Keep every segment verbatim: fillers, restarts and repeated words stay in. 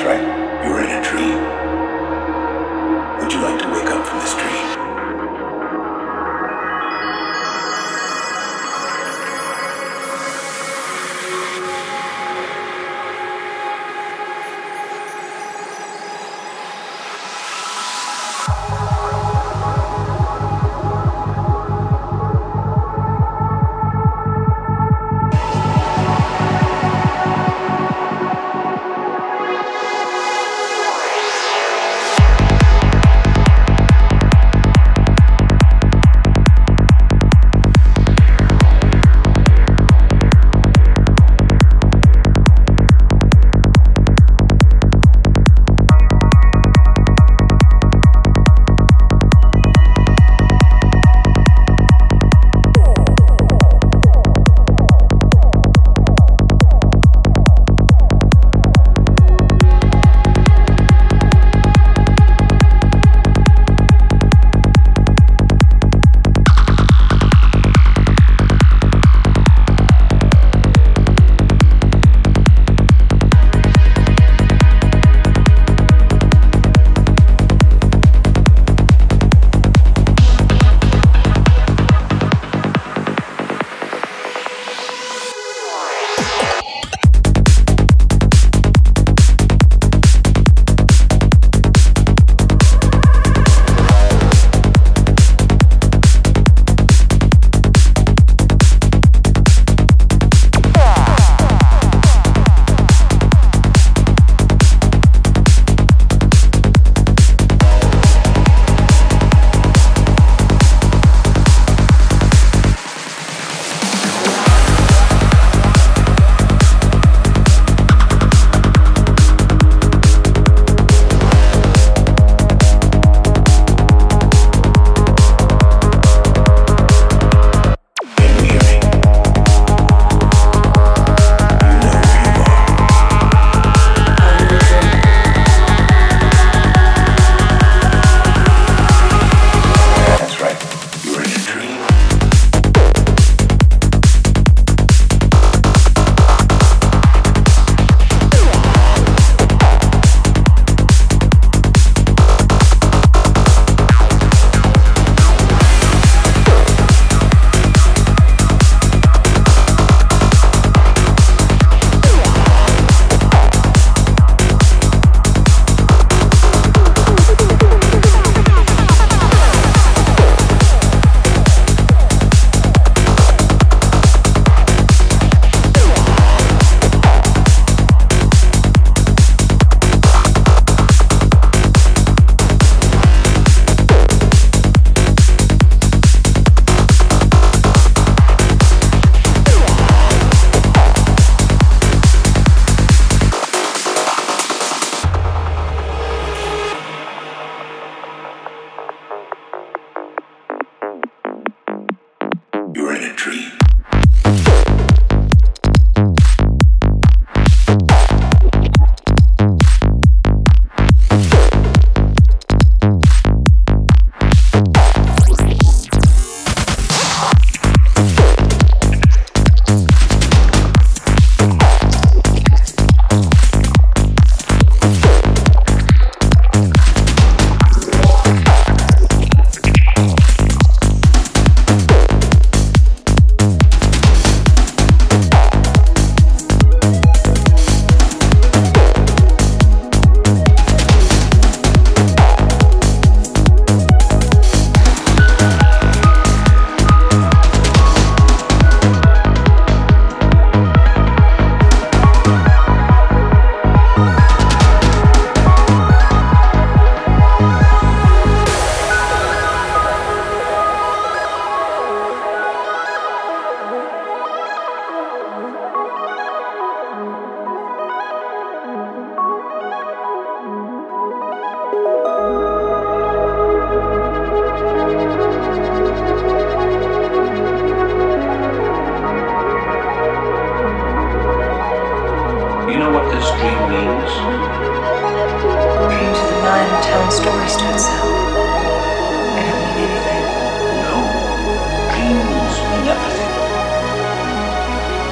That's right. You were in a dream. Would you like to wake up from this dream?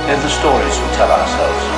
They're the stories we tell ourselves.